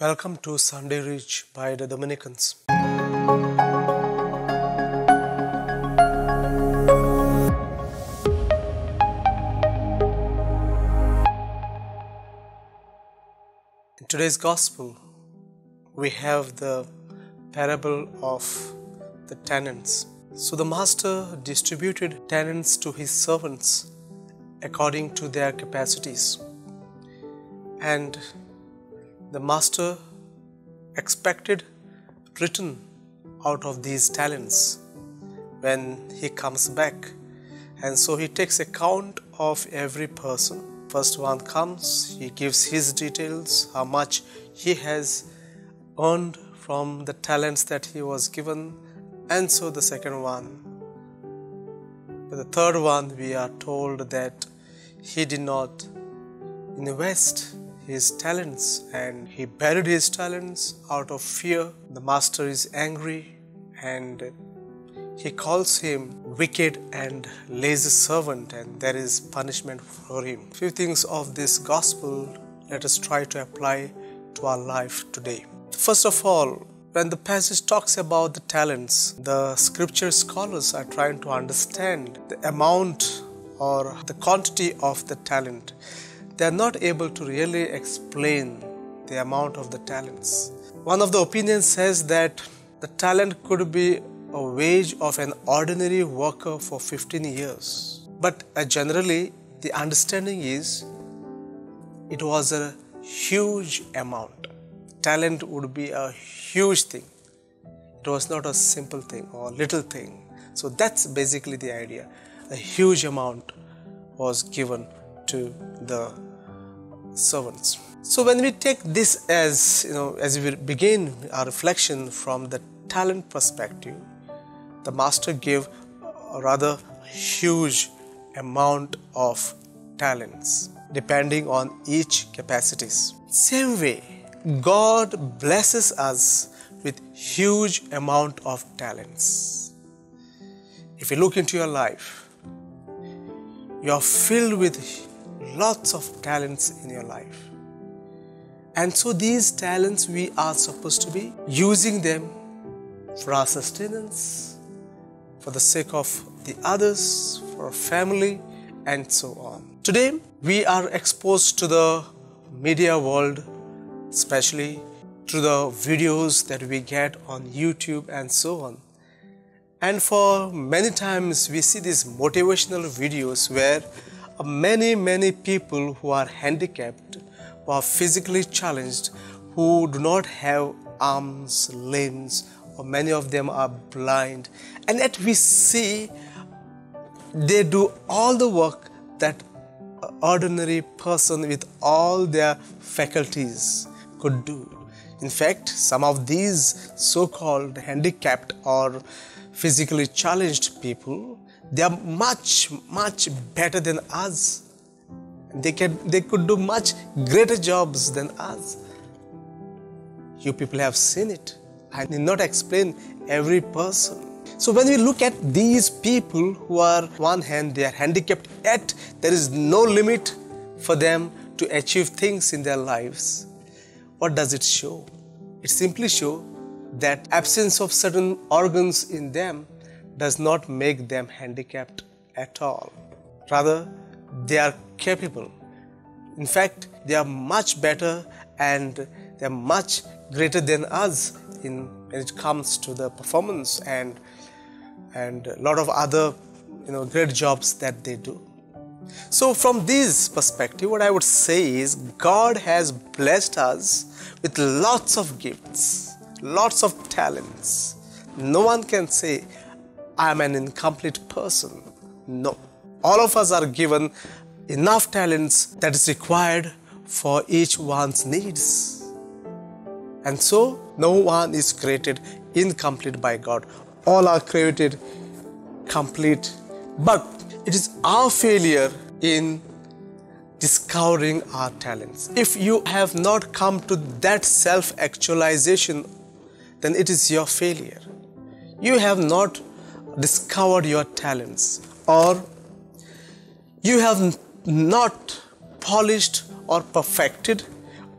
Welcome to Sunday Reach by the Dominicans. In today's Gospel, we have the parable of the talents. So the master distributed talents to his servants according to their capacities. And the master expected return out of these talents when he comes back. And so he takes account of every person. First one comes, he gives his details, how much he has earned from the talents that he was given, and so the second one. But the third one, we are told that he did not invest his talents and he buried his talents out of fear. The master is angry and he calls him wicked and lazy servant, and there is punishment for him. Few things of this gospel let us try to apply to our life today. First of all, when the passage talks about the talents, the scripture scholars are trying to understand the amount or the quantity of the talent. They are not able to really explain the amount of the talents. One of the opinions says that the talent could be a wage of an ordinary worker for 15 years. But generally, the understanding is it was a huge amount. Talent would be a huge thing. It was not a simple thing or little thing. So that's basically the idea. A huge amount was given to the servants. So when we take this as, as we begin our reflection from the talent perspective, the master gave a rather huge amount of talents depending on each capacities. Same way, God blesses us with huge amount of talents. If you look into your life, you are filled with lots of talents in your life. And so these talents, we are supposed to be using them for our sustenance, for the sake of the others, for our family, and so on. Today, we are exposed to the media world, especially through the videos that we get on YouTube and so on. And for many times, we see these motivational videos where many people who are handicapped, who are physically challenged, who do not have arms, limbs, or many of them are blind. And yet we see they do all the work that an ordinary person with all their faculties could do. In fact, some of these so-called handicapped or physically challenged people, they are much better than us. They could do much greater jobs than us. You people have seen it. I need not explain every person. So when we look at these people who are, one hand, they are handicapped, yet there is no limit for them to achieve things in their lives. What does it show? It simply shows that absence of certain organs in them does not make them handicapped at all. Rather, they are capable. In fact, they are much better and they are much greater than us when it comes to the performance and a lot of other great jobs that they do. So from this perspective, what I would say is God has blessed us with lots of gifts, lots of talents. No one can say, I am an incomplete person. No. All of us are given enough talents that is required for each one's needs. And so, no one is created incomplete by God. All are created complete. But it is our failure in discovering our talents. If you have not come to that self-actualization, then it is your failure. You have not discovered your talents, or you have not polished or perfected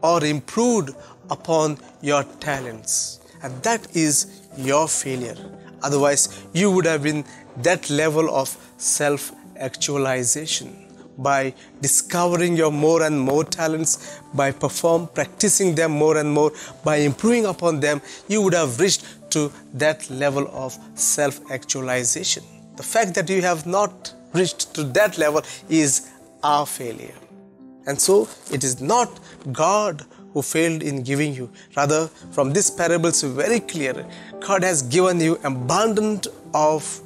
or improved upon your talents. And that is your failure. Otherwise, you would have been that level of self-actualization. By discovering your more and more talents, by practicing them more and more, by improving upon them, you would have reached to that level of self-actualization. The fact that you have not reached to that level is our failure. And so it is not God who failed in giving you. Rather, from this parable it's very clear. God has given you abundant of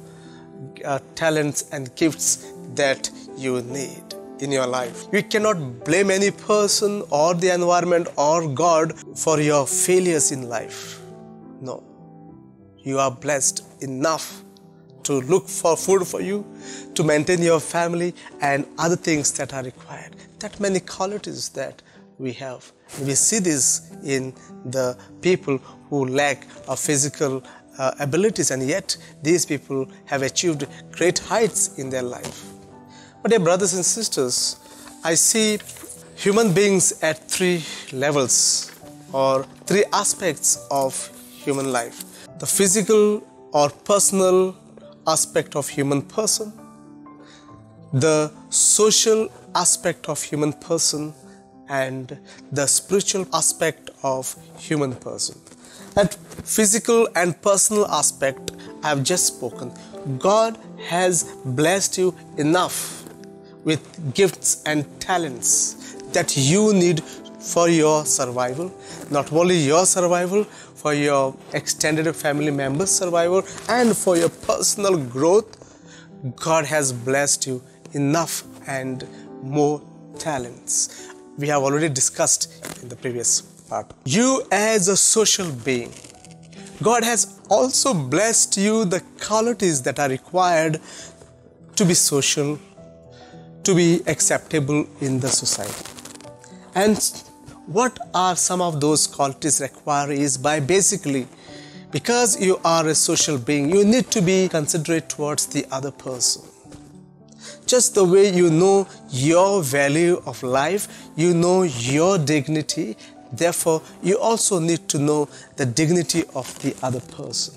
talents and gifts that you need in your life. You cannot blame any person or the environment or God for your failures in life. No. You are blessed enough to look for food for you, to maintain your family and other things that are required. That many qualities that we have. We see this in the people who lack of physical abilities, and yet these people have achieved great heights in their life. But dear brothers and sisters, I see human beings at three levels or three aspects of human life. The physical or personal aspect of human person, the social aspect of human person, and the spiritual aspect of human person. That physical and personal aspect I have just spoken. God has blessed you enough with gifts and talents that you need for your survival. Not only your survival, for your extended family members' survival and for your personal growth. God has blessed you enough and more talents. We have already discussed in the previous part. You as a social being, God has also blessed you the qualities that are required to be social, to be acceptable in the society. And what are some of those qualities required is by basically, because you are a social being, you need to be considerate towards the other person. Just the way you know your value of life, you know your dignity, therefore you also need to know the dignity of the other person.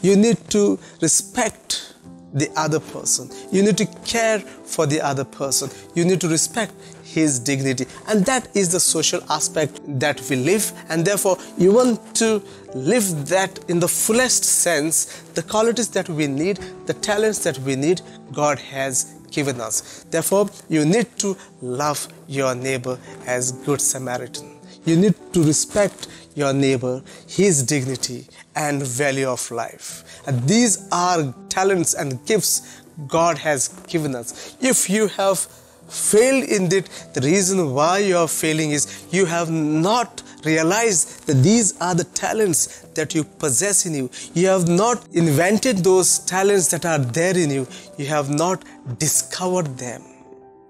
You need to respect the other person. You need to care for the other person. You need to respect his dignity. And that is the social aspect that we live, and therefore you want to live that in the fullest sense. The qualities that we need, the talents that we need, God has given us. Therefore, you need to love your neighbor as Good Samaritan. You need to respect your neighbor, his dignity and value of life. And these are talents and gifts God has given us. If you have failed in it, the reason why you are failing is you have not realized that these are the talents that you possess in you. You have not invented those talents that are there in you. You have not discovered them.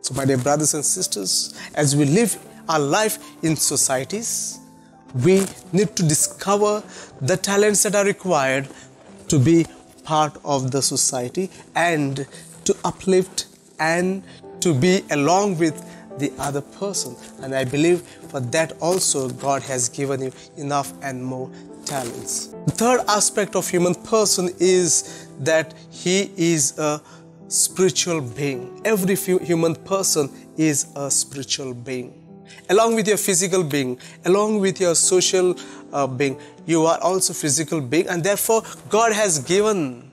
So my dear brothers and sisters, as we live our life in societies, we need to discover the talents that are required to be part of the society and to uplift and to be along with the other person. And I believe for that also God has given you enough and more talents. The third aspect of human person is that he is a spiritual being. Every human person is a spiritual being. Along with your physical being, along with your social being, you are also physical being, and therefore God has given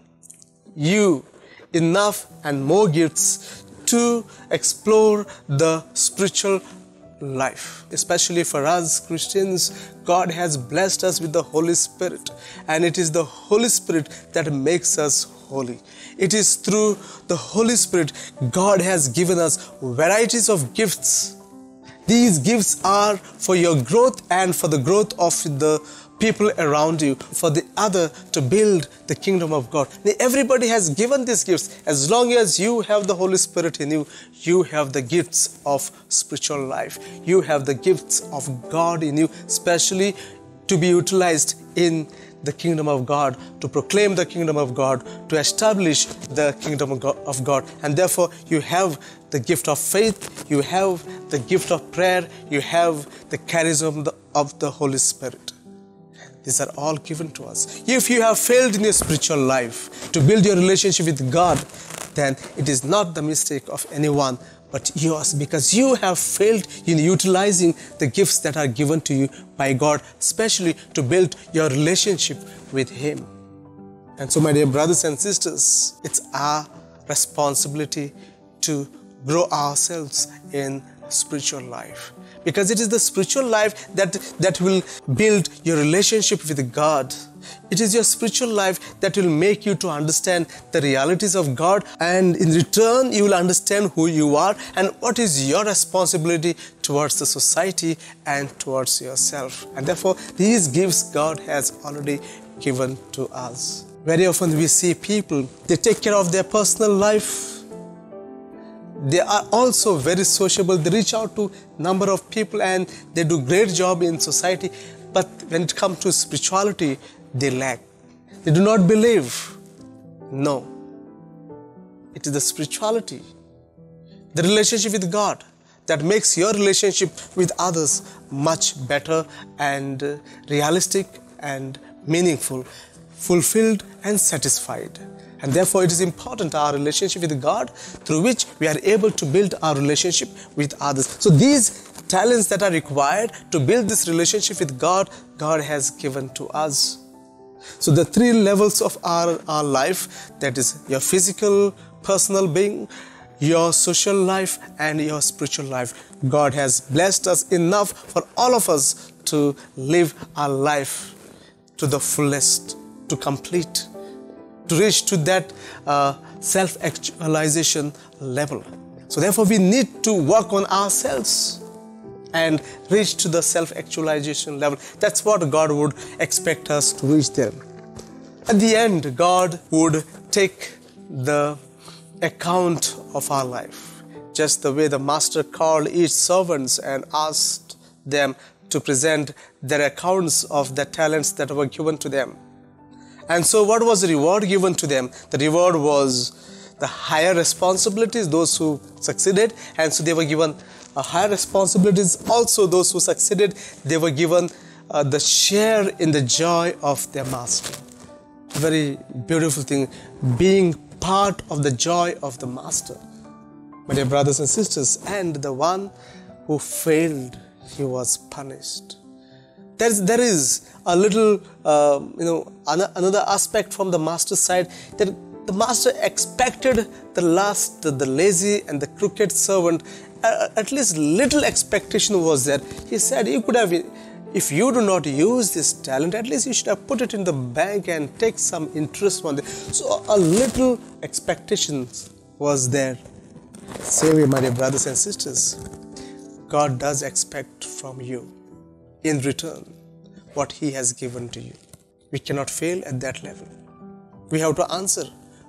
you enough and more gifts to explore the spiritual life. Especially for us Christians, God has blessed us with the Holy Spirit, and it is the Holy Spirit that makes us holy. It is through the Holy Spirit God has given us varieties of gifts. These gifts are for your growth and for the growth of the people around you, for the other to build the kingdom of God. Everybody has given these gifts. As long as you have the Holy Spirit in you, you have the gifts of spiritual life. You have the gifts of God in you, especially to be utilized in the kingdom of God, to proclaim the kingdom of God, to establish the kingdom of God. And therefore, you have the gift of faith, you have the gift of prayer, you have the charism of the Holy Spirit. These are all given to us. If you have failed in your spiritual life to build your relationship with God, then it is not the mistake of anyone but yours, because you have failed in utilizing the gifts that are given to you by God, especially to build your relationship with Him. And so, my dear brothers and sisters, it's our responsibility to grow ourselves in spiritual life, because it is the spiritual life that will build your relationship with God. It is your spiritual life that will make you to understand the realities of God, and in return you will understand who you are and what is your responsibility towards the society and towards yourself. And therefore, these gifts God has already given to us. Very often we see people, they take care of their personal life. They are also very sociable. They reach out to a number of people and they do a great job in society. But when it comes to spirituality, they lack. They do not believe. No. It is the spirituality, the relationship with God, that makes your relationship with others much better and realistic and meaningful, fulfilled and satisfied. And therefore, it is important, our relationship with God, through which we are able to build our relationship with others. So these talents that are required to build this relationship with God, God has given to us. So the three levels of our life, that is your physical, personal being, your social life and your spiritual life. God has blessed us enough for all of us to live our life to the fullest, to complete, to reach to that self-actualization level. So therefore, we need to work on ourselves and reach to the self-actualization level. That's what God would expect us to reach there. At the end, God would take the account of our life, just the way the master called each servant and asked them to present their accounts of the talents that were given to them. And so what was the reward given to them? The reward was the higher responsibilities, those who succeeded. And so they were given higher responsibilities. Also, those who succeeded, they were given the share in the joy of their master. Very beautiful thing, being part of the joy of the master. My dear brothers and sisters, and the one who failed, he was punished. There is a little, another aspect from the master's side, that the master expected the lazy and the crooked servant, at least little expectation was there. He said, if you do not use this talent, at least you should have put it in the bank and take some interest on it. So a little expectation was there. Same, my dear brothers and sisters, God does expect from you in return what He has given to you. We cannot fail at that level. We have to answer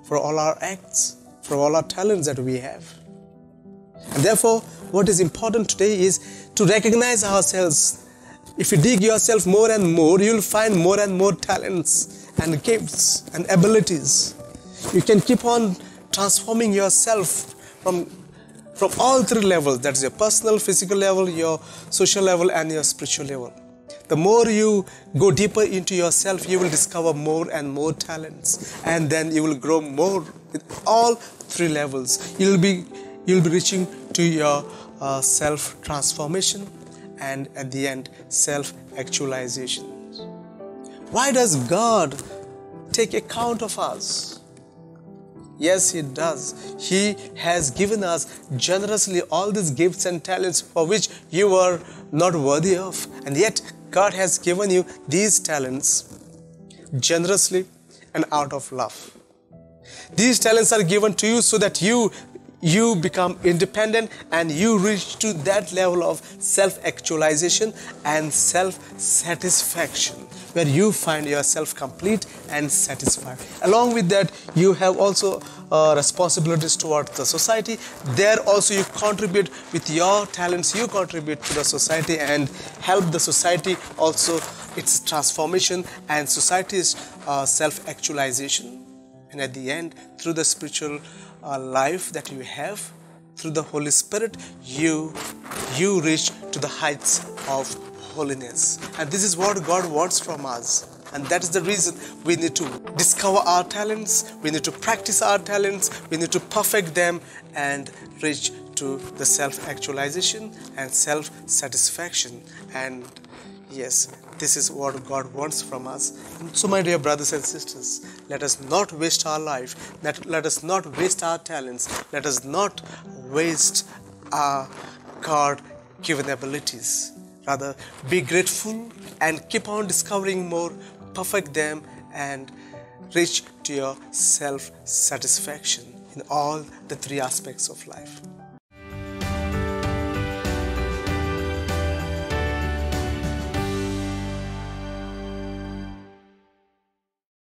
for all our acts, for all our talents that we have. And therefore, what is important today is to recognize ourselves. If you dig yourself more and more, you will find more and more talents and gifts and abilities. You can keep on transforming yourself from all three levels, that is your personal, physical level, your social level and your spiritual level. The more you go deeper into yourself, you will discover more and more talents, and then you will grow more with all three levels. You'll be reaching to your self-transformation and at the end, self-actualization. Why does God take account of us? Yes, He does. He has given us generously all these gifts and talents for which you were not worthy of. And yet, God has given you these talents generously and out of love. These talents are given to you so that you become independent and you reach to that level of self-actualization and self-satisfaction, where you find yourself complete and satisfied. Along with that, you have also responsibilities towards the society. There also you contribute with your talents, you contribute to the society and help the society also its transformation, and society's self-actualization. And at the end, through the spiritual life that you have, through the Holy Spirit, you reach to the heights of holiness. And this is what God wants from us. And that is the reason we need to discover our talents, we need to practice our talents, we need to perfect them and reach to the self-actualization and self-satisfaction. And yes, this is what God wants from us. So my dear brothers and sisters, let us not waste our life, let us not waste our talents, let us not waste our God-given abilities. Rather, be grateful and keep on discovering more, perfect them, and reach to your self-satisfaction in all the 3 aspects of life.